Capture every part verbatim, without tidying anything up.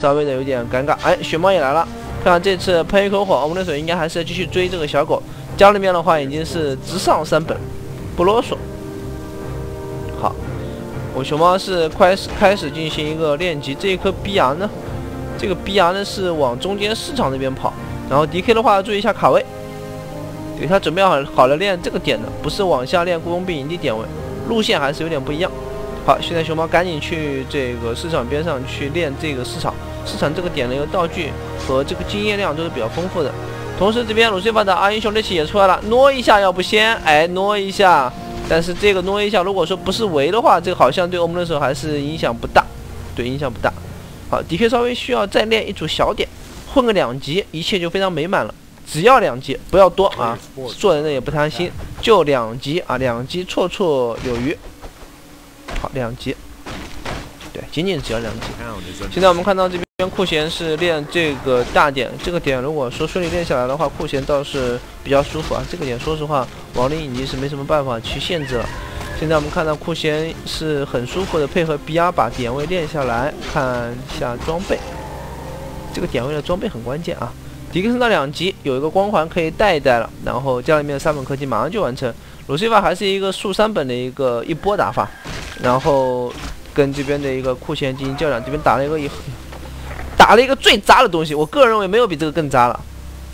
稍微的有点尴尬。哎，雪猫也来了，看看这次喷一口火，我们的水应该还是继续追这个小狗。家里面的话已经是直上三本，不啰嗦。好，我熊猫是开始开始进行一个练级。这一颗逼羊呢，这个逼羊呢是往中间市场那边跑，然后 D K 的话注意一下卡位，给他准备好好了练这个点的，不是往下练雇佣兵营地点位，路线还是有点不一样。 好，现在熊猫赶紧去这个市场边上去练这个市场，市场这个点的一个道具和这个经验量都是比较丰富的。同时这边鲁西法的二英雄这期也出来了，挪一下要不先，哎，挪一下。但是这个挪一下，如果说不是围的话，这个好像对我们的时候还是影响不大，对，影响不大。好 ，D K 稍微需要再练一组小点，混个两级，一切就非常美满了。只要两级，不要多啊，做人呢也不贪心，就两级啊，两级绰绰有余。 好，两级，对，仅仅只要两级。现在我们看到这边酷贤是练这个大点，这个点如果说顺利练下来的话，酷贤倒是比较舒服啊。这个点说实话，亡灵影帝是没什么办法去限制了。现在我们看到酷贤是很舒服的配合 B R 把点位练下来，看一下装备，这个点位的装备很关键啊。迪克升到两级，有一个光环可以带一带了，然后家里面三本科技马上就完成。鲁西法还是一个速三本的一个一波打法。 然后跟这边的一个酷贤进行较量，这边打了一个以后，打了一个最渣的东西，我个人认为没有比这个更渣了，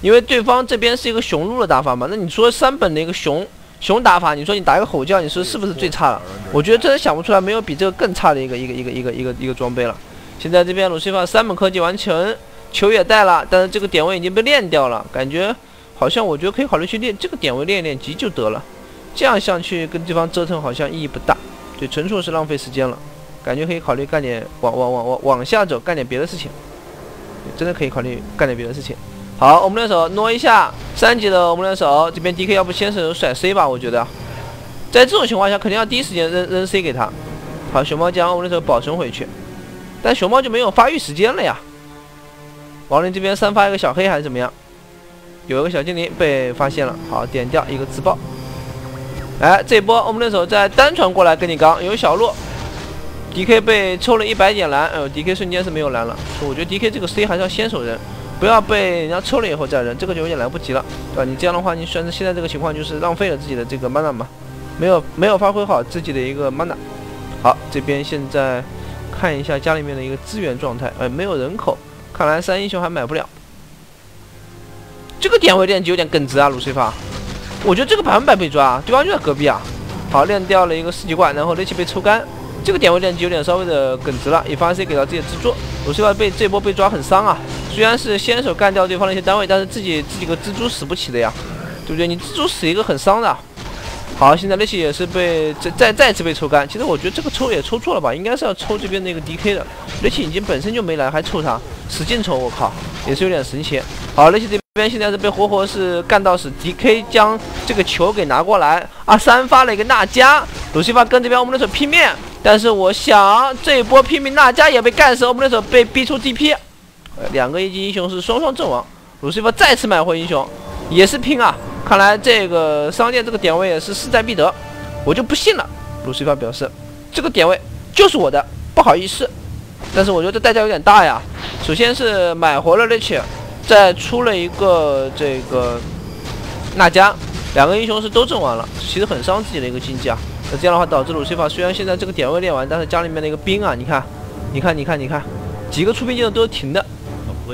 因为对方这边是一个雄鹿的打法嘛，那你说三本的一个雄雄打法，你说你打一个吼叫，你说是不是最差了？我觉得真的想不出来没有比这个更差的一个一个一个一个一个一个装备了。现在这边鲁西法三本科技完成，球也带了，但是这个点位已经被练掉了，感觉好像我觉得可以考虑去练这个点位练一练级就得了，这样下去跟对方折腾好像意义不大。 对，纯粹是浪费时间了，感觉可以考虑干点往往往往往下走，干点别的事情。真的可以考虑干点别的事情。好，我们的手挪一下，三级的我们的手，这边 D K 要不先手甩 C 吧，我觉得，在这种情况下肯定要第一时间扔扔 C 给他。好，熊猫将我们的手保存回去，但熊猫就没有发育时间了呀。亡灵这边三发一个小黑还是怎么样？有一个小精灵被发现了，好，点掉一个自爆。 哎，这波我们的手再单传过来跟你刚，有小鹿 ，D K 被抽了一百点蓝，哎呦 ，D K 瞬间是没有蓝了。我觉得 D K 这个 C 还是要先手扔，不要被人家抽了以后再扔，这个就有点来不及了，对吧？你这样的话，你算是现在这个情况就是浪费了自己的这个 mana 嘛，没有没有发挥好自己的一个 mana。好，这边现在看一下家里面的一个资源状态，哎，没有人口，看来三英雄还买不了。这个点位练级有点耿直啊，鲁西法。 我觉得这个百分百被抓，对方就在隔壁啊。好，练掉了一个四级怪，然后雷奇被抽干，这个点位练级有点稍微的耿直了。一发 C 给到自己的制作，鲁西法被这波被抓很伤啊。虽然是先手干掉对方的一些单位，但是自己自己个蜘蛛死不起的呀，对不对？你蜘蛛死一个很伤的。好，现在雷奇也是被再再再次被抽干。其实我觉得这个抽也抽错了吧，应该是要抽这边那个 D K 的。雷奇已经本身就没来，还抽他，使劲抽，我靠，也是有点神奇。好，雷奇这。 这边现在是被活活是干到死 ，D K 将这个球给拿过来啊！三发了一个娜迦，鲁西法跟这边我们的手拼命，但是我想这一波拼命娜迦也被干死，我们的手被逼出 D P， 两个一级英雄是双双阵亡，鲁西法再次买回英雄，也是拼啊！看来这个商店这个点位也是势在必得，我就不信了。鲁西法表示，这个点位就是我的，不好意思，但是我觉得这代价有点大呀。首先是买活了 Rich。 再出了一个这个娜迦，两个英雄是都阵亡了，其实很伤自己的一个经济啊。那这样的话，导致鲁西法虽然现在这个点位练完，但是家里面的一个兵啊，你看，你看，你看，你看，几个出兵进度都是停的，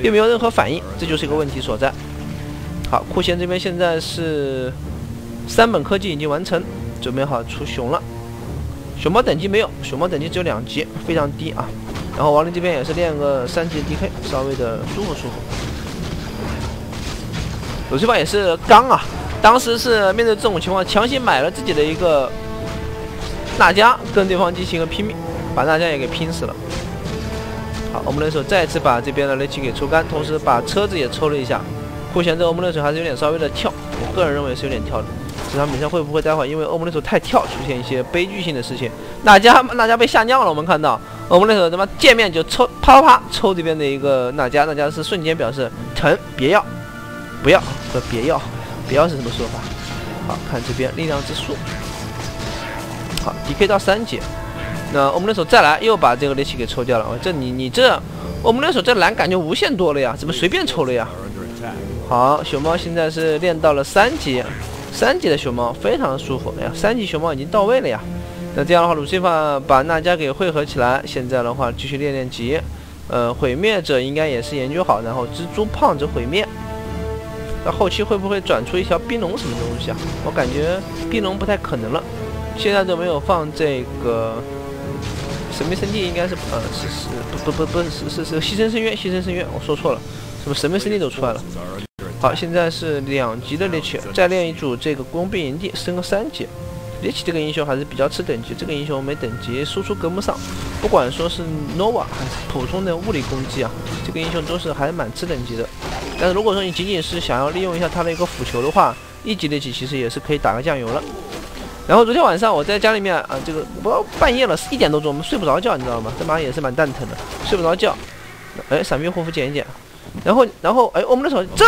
并没有任何反应，这就是一个问题所在。好，酷贤这边现在是三本科技已经完成，准备好出熊了。熊猫等级没有，熊猫等级只有两级，非常低啊。然后亡灵这边也是练个三级的 D K， 稍微的舒服舒服。 鲁西法也是刚啊，当时是面对这种情况，强行买了自己的一个娜迦，跟对方进行一个拼命，把娜迦也给拼死了。好，我们的手再次把这边的雷奇给抽干，同时把车子也抽了一下。酷贤这欧姆的手还是有点稍微的跳，我个人认为是有点跳的。这场比赛会不会待会因为欧姆的手太跳出现一些悲剧性的事情？娜迦娜迦被吓尿了，我们看到欧姆的手他妈见面就抽，啪啪啪抽这边的一个娜迦，娜迦是瞬间表示疼，别要。 不要，不别要，不要是什么说法？好看这边力量之树，好 D K 到三级，那我们的手再来又把这个雷奇给抽掉了。哦、这你你这我们那手这蓝感觉无限多了呀，怎么随便抽了呀？好，熊猫现在是练到了三级，三级的熊猫非常舒服。哎呀，三级熊猫已经到位了呀。那这样的话，鲁西法把娜迦给汇合起来，现在的话继续练练级。呃，毁灭者应该也是研究好，然后蜘蛛胖子毁灭。那后期会不会转出一条冰龙什么东西啊？我感觉冰龙不太可能了。现在都没有放这个。 神秘圣地应该是呃是是不不不不是是是牺牲深渊牺牲深渊我说错了，什么神秘圣地都出来了。好，现在是两级的猎奇，再练一组这个工兵营地升个三级。猎奇这个英雄还是比较吃等级，这个英雄没等级输出跟不上，不管说是 Nova 还是普通的物理攻击啊，这个英雄都是还蛮吃等级的。但是如果说你仅仅是想要利用一下他的一个辅球的话，一级猎奇其实也是可以打个酱油了。 然后昨天晚上我在家里面啊，这个我半夜了一点多钟，我们睡不着觉，你知道吗？这马也是蛮蛋疼的，睡不着觉。哎，闪避护肤减一减。然后，然后，哎，我们的手这，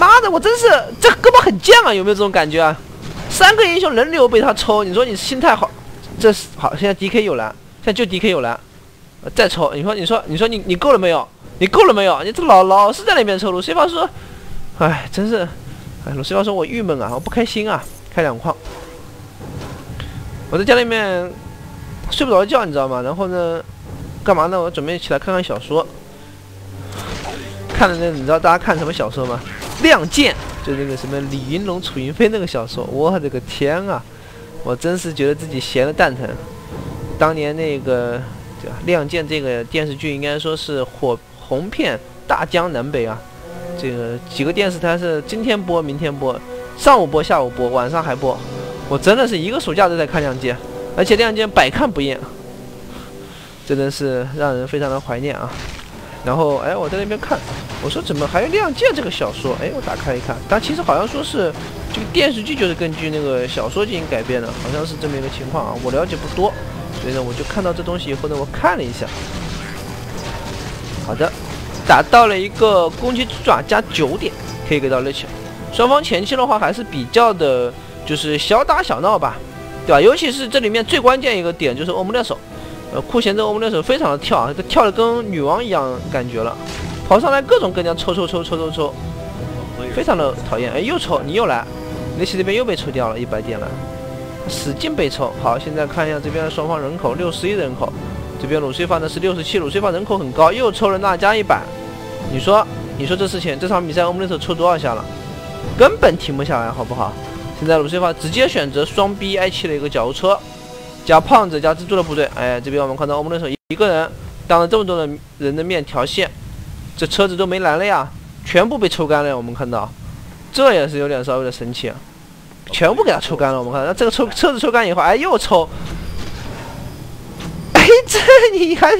妈的，我真是这胳膊很犟啊！有没有这种感觉啊？三个英雄轮流被他抽，你说你心态好，这是好。现在 D K 有蓝，现在就 D K 有蓝，呃、再抽，你说，你说，你说你你够了没有？你够了没有？你这老老是在那边抽。鲁西法说，哎，真是，哎，鲁西法说我郁闷啊，我不开心啊，开两矿。 我在家里面睡不着觉，你知道吗？然后呢，干嘛呢？我准备起来看看小说，看了那你知道大家看什么小说吗？《亮剑》就那个什么李云龙、楚云飞那个小说。我的个天啊！我真是觉得自己闲得蛋疼。当年那个对吧，《亮剑》这个电视剧应该说是火红遍大江南北啊，这个几个电视台是今天播、明天播、上午播、下午播、晚上还播。 我真的是一个暑假都在看《亮剑》，而且《亮剑》百看不厌，真的是让人非常的怀念啊。然后，哎，我在那边看，我说怎么还有《亮剑》这个小说？哎，我打开一看，但其实好像说是这个电视剧就是根据那个小说进行改编的，好像是这么一个情况啊。我了解不多，所以呢，我就看到这东西以后呢，我看了一下。好的，打到了一个攻击之爪加九点，可以给到 Rich。双方前期的话还是比较的。 就是小打小闹吧，对吧？尤其是这里面最关键一个点就是欧姆勒手，呃，酷贤这欧姆勒手非常的跳啊，跳的跟女王一样感觉了，跑上来各种各样抽抽抽抽抽抽，非常的讨厌。哎，又抽，你又来，雷奇这边又被抽掉了一百点了，使劲被抽。好，现在看一下这边的双方人口，六十一人口，这边鲁西法呢是六十七，鲁西法人口很高，又抽了娜迦一百。你说，你说这事情，这场比赛欧姆勒手抽多少下了？根本停不下来，好不好？ 现在鲁西法直接选择双 B I 七的一个绞肉车，加胖子加蜘蛛的部队。哎，这边我们看到欧姆勒手一个人当着这么多的人的面调线，这车子都没蓝了呀，全部被抽干了呀。我们看到，这也是有点稍微的神奇，全部给他抽干了。我们看到，那这个抽车子抽干以后，哎，又抽，哎，这你还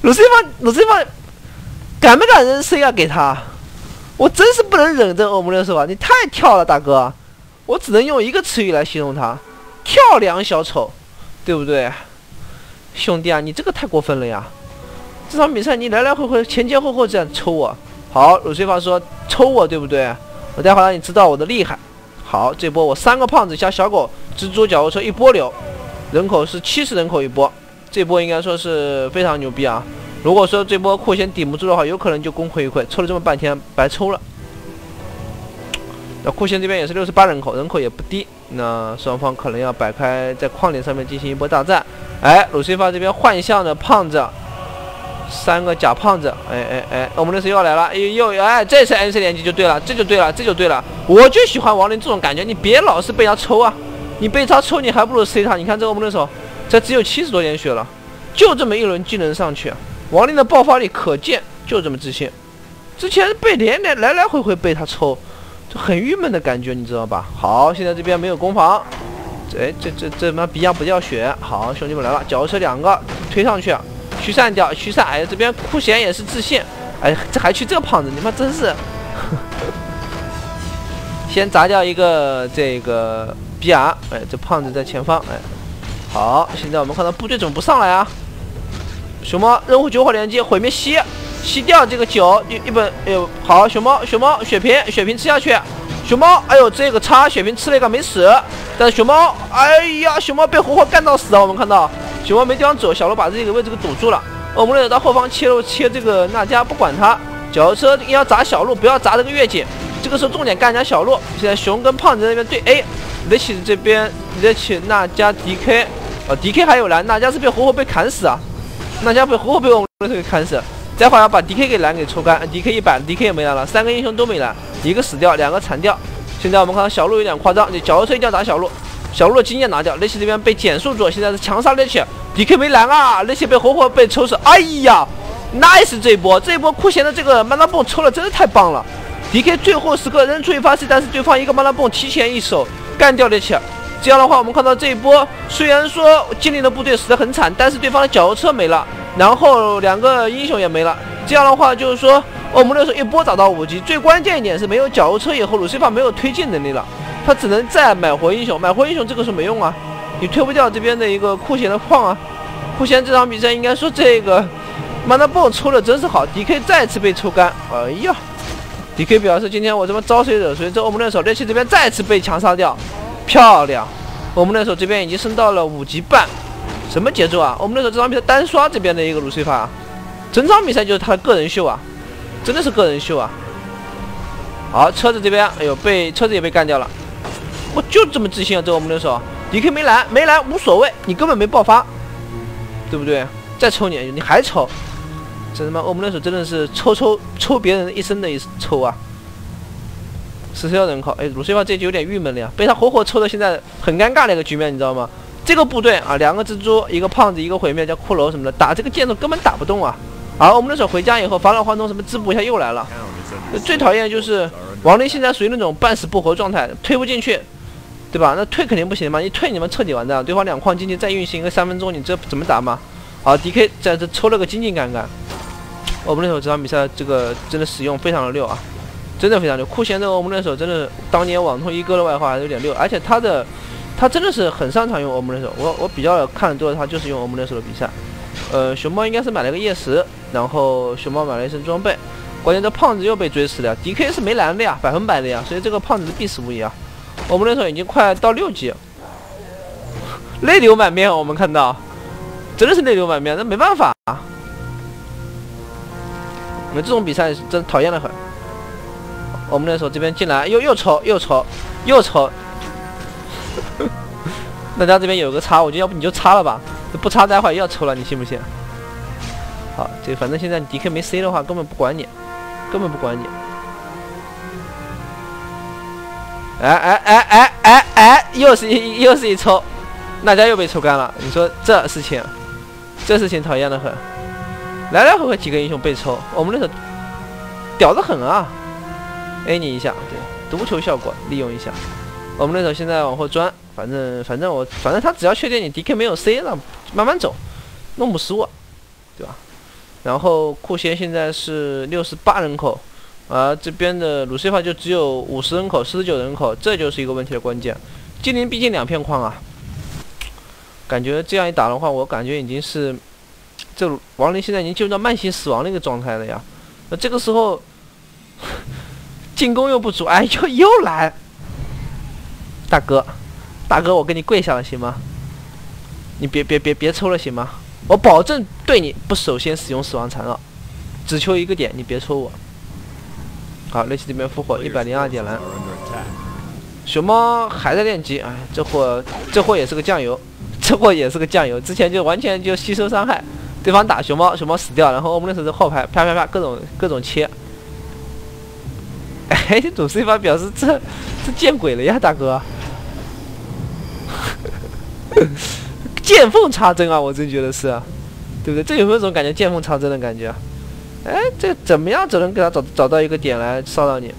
鲁西法鲁西法敢不敢扔 C 啊？给他，我真是不能忍这欧姆勒手啊！你太跳了，大哥。 我只能用一个词语来形容他，跳梁小丑，对不对？兄弟啊，你这个太过分了呀！这场比赛你来来回回前前后后这样抽我，好，鲁西法说抽我对不对？我待会让你知道我的厉害。好，这波我三个胖子加小狗、蜘蛛、绞肉车一波流，人口是七十人口一波，这波应该说是非常牛逼啊！如果说这波酷贤顶不住的话，有可能就功亏一篑，抽了这么半天白抽了。 那酷贤这边也是六十八人口，人口也不低。那双方可能要摆开在矿点上面进行一波大战。哎，鲁西法这边幻象的胖子，三个假胖子。哎哎哎，我们的谁又来了？又又哎，这次 N C 连击就对了，这就对了，这就对了。我就喜欢王林这种感觉，你别老是被他抽啊！你被他抽，你还不如 C 他。你看这我们的手，这只有七十多点血了，就这么一轮技能上去，王林的爆发力可见，就这么自信。之前被连连来来回回被他抽。 就很郁闷的感觉，你知道吧？好，现在这边没有攻防，哎，这这这妈比亚不掉血。好，兄弟们来了，绞肉车两个推上去，驱散掉，驱散。哎，这边酷贤也是自信，哎，这还去这胖子，你妈真是！先砸掉一个这个比亚，哎，这胖子在前方，哎，好，现在我们看到部队怎么不上来啊？熊猫任务九火连击，毁灭吸。 吸掉这个九一一本，哎呦，好，熊猫熊猫血瓶血瓶吃下去，熊猫，哎呦，这个叉血瓶吃了一个没死，但是熊猫，哎呀，熊猫被活活干到死啊！我们看到熊猫没地方走，小罗把自己的位置给堵住了，恶魔猎手到后方切肉切这个娜迦，不管他。小车要砸小鹿，不要砸这个月姐。这个时候重点干一下小鹿。现在熊跟胖子在那边对 A， 雷奇这边雷奇娜迦 D K， 呃 D K 还有蓝，娜迦是被活活被砍死啊，娜迦被活活被恶魔猎手给砍死。 待会儿要把 D K 给蓝给抽干 ，D K 一板 ，D K 也没蓝了，三个英雄都没蓝，一个死掉，两个残掉。现在我们看到小鹿有点夸张，你小鹿车一定要打小鹿，小鹿的经验拿掉。雷奇这边被减速住，现在是强杀雷奇 ，D K 没蓝啊，雷奇被活活被抽死。哎呀 ，nice 这一波，这一波酷贤的这个曼拉蹦抽了真是太棒了。D K 最后时刻扔出一发 C， 但是对方一个曼拉蹦提前一手干掉雷奇。 这样的话，我们看到这一波虽然说精灵的部队死得很惨，但是对方的绞肉车没了，然后两个英雄也没了。这样的话，就是说恶魔猎手一波打到五级，最关键一点是没有绞肉车以后，鲁西法没有推进能力了，他只能再买活英雄，买活英雄这个是没用啊，你推不掉这边的一个酷贤的矿啊。酷贤这场比赛应该说这个曼德蹦抽的真是好 ，D K 再次被抽干，哎呀 ，D K 表示今天我他妈招谁惹谁？这恶魔猎手猎奇这边再次被强杀掉。 漂亮，我们那时候这边已经升到了五级半，什么节奏啊？我们那时候这场比赛单刷这边的一个鲁西法，整场比赛就是他的个人秀啊，真的是个人秀啊。好，车子这边，哎呦，被车子也被干掉了，我就这么自信啊，这我们那时候 D K 没蓝，没蓝无所谓，你根本没爆发，对不对？再抽你，你还抽，这他妈我们那时候真的是抽抽抽别人一身的一抽啊！ 十四亿人口，哎，鲁西法这局有点郁闷了呀，被他活活抽的，现在很尴尬的一个局面，你知道吗？这个部队啊，两个蜘蛛，一个胖子，一个毁灭，叫骷髅什么的，打这个箭头根本打不动啊。而我们那时候回家以后，返老还童什么滋补一下又来了。最讨厌就是亡灵现在属于那种半死不活状态，推不进去，对吧？那退肯定不行嘛，一退你们彻底完蛋，对方两矿经济再运行个三分钟，你这怎么打嘛？好 ，D K 在这抽了个精尽干干。我们那时候这场比赛这个真的使用非常的溜啊。 真的非常溜，酷贤这个恶魔猎手真的当年网通一哥的外号还是有点溜，而且他的他真的是很擅长用恶魔猎手，我我比较看得多的他就是用恶魔猎手的比赛。呃，熊猫应该是买了个夜食，然后熊猫买了一身装备，关键这胖子又被追死了 ，D K 是没蓝的呀，百分百的呀，所以这个胖子是必死无疑啊。恶魔猎手已经快到六级，泪流满面，我们看到真的是泪流满面，那没办法啊，那这种比赛真讨厌的很。 我们那时候这边进来又又抽又抽又抽，大家这边有个插，我觉得要不你就插了吧，不插待会儿又要抽了，你信不信？好，这反正现在你 D K 没 C 的话，根本不管你，根本不管你。哎哎哎哎哎哎，又是一又是一抽，大家又被抽干了。你说这事情，这事情讨厌的很，来来回回几个英雄被抽，我们那时候屌得很啊！ A 你一下，对，毒球效果利用一下。我们那手现在往后钻，反正反正我反正他只要确定你 D K 没有 C 了，慢慢走，弄不死我，对吧？然后酷贤现在是六十八人口，而、呃、这边的鲁西法就只有五十人口、四十九人口，这就是一个问题的关键。精灵毕竟两片矿啊，感觉这样一打的话，我感觉已经是这亡灵现在已经进入到慢性死亡的一个状态了呀。那这个时候。进攻又不足，哎，又又来，大哥，大哥，我给你跪下了，行吗？你别别别别抽了，行吗？我保证对你不首先使用死亡缠绕，只求一个点，你别抽我。好，雷奇这边复活一百零二点蓝，熊猫还在练级，哎，这货这货也是个酱油，这货也是个酱油，之前就完全就吸收伤害，对方打熊猫，熊猫死掉，然后我们那时候后排啪啪啪各种各种切。 哎，鲁西法表示这这见鬼了呀，大哥！见缝插针啊，我真觉得是，对不对？这有没有种感觉见缝插针的感觉？哎，这怎么样才能给他找找到一个点来骚扰你？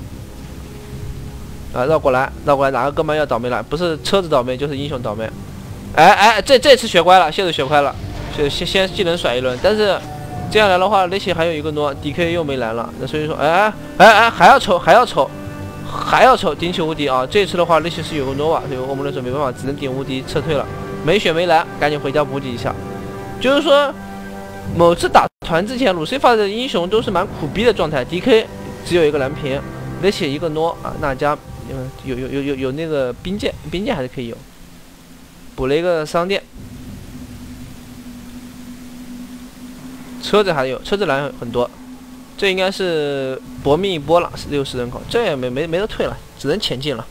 啊，绕过来，绕过来，哪个哥们要倒霉了？不是车子倒霉，就是英雄倒霉。哎哎，这这次学乖了，现在学乖了，先先先技能甩一轮，但是。 这样来的话，雷奇还有一个挪 ，D K 又没蓝了，那所以说，哎哎哎，还要抽，还要抽，还要抽，顶起无敌啊！这次的话，雷奇是有个 Nova， 所以我们那时候没办法，只能顶无敌撤退了。没血没蓝，赶紧回家补给一下。就是说，某次打团之前，鲁西法的英雄都是蛮苦逼的状态 ，D K 只有一个蓝屏，雷奇一个挪啊，娜迦嗯有有有有有那个冰剑，冰剑还是可以有，补了一个商店。车子还有车子栏很多，这应该是博密波朗六十人口，这也没没没得退了，只能前进了，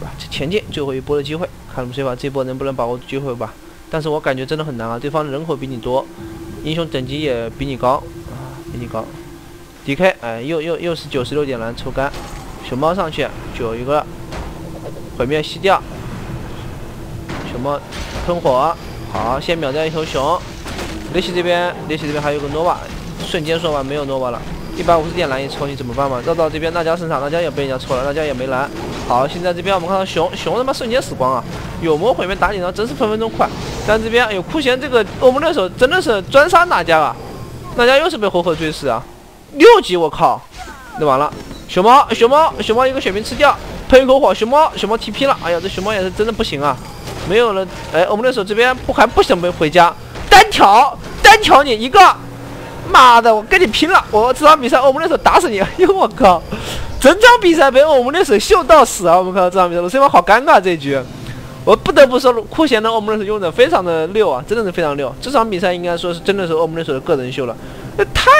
对吧？前进最后一波的机会，看我们谁把这波能不能把握住机会吧。但是我感觉真的很难啊，对方人口比你多，英雄等级也比你高啊，比你高。D K 哎，又又又是九十六点蓝抽干，熊猫上去九一个，毁灭吸掉，熊猫喷火，好，先秒掉一头熊。 雷奇这边，雷奇这边还有个 Nova， 瞬间说完没有 Nova 了， 一百五十点蓝一抽你怎么办嘛？绕到这边辣椒身上，辣椒也被人家抽了，辣椒也没蓝。好，现在这边我们看到熊熊他妈瞬间死光啊！有魔毁灭打你呢，真是分分钟快。但这边有酷贤这个欧盟对手真的是专杀辣椒啊，辣椒又是被活活追死啊！六级我靠，那完了，熊猫熊猫熊猫一个血瓶吃掉，喷一口火，熊猫熊猫 T P 了，哎呀这熊猫也是真的不行啊，没有了，哎欧盟对手这边不还不想被回家。 单挑，单挑你一个，妈的，我跟你拼了！我这场比赛我们那手打死你！哎呦我靠，整场比赛被我们那手秀到死啊！我们看到这场比赛，我他妈好尴尬这一局，我不得不说酷贤的我们那手用的非常的溜啊，真的是非常溜！这场比赛应该说是真的是我们那手的个人秀了，太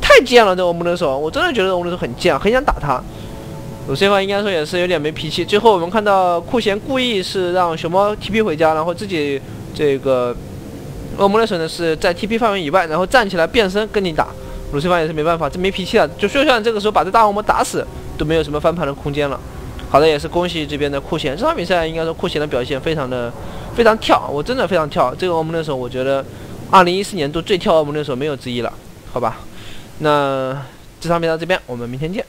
太贱了这我们那手，我真的觉得我们那手很贱，很想打他。 鲁西方应该说也是有点没脾气。最后我们看到酷贤故意是让熊猫 T P 回家，然后自己这个。 恶魔猎手呢是在 T P 范围以外，然后站起来变身跟你打，鲁西方也是没办法，这没脾气了。就就算这个时候把这大恶魔打死，都没有什么翻盘的空间了。好的，也是恭喜这边的酷贤，这场比赛应该说酷贤的表现非常的非常跳，我真的非常跳。这个恶魔猎手我觉得二零一四年度最跳恶魔猎手没有之一了，好吧？那这场比赛这边我们明天见。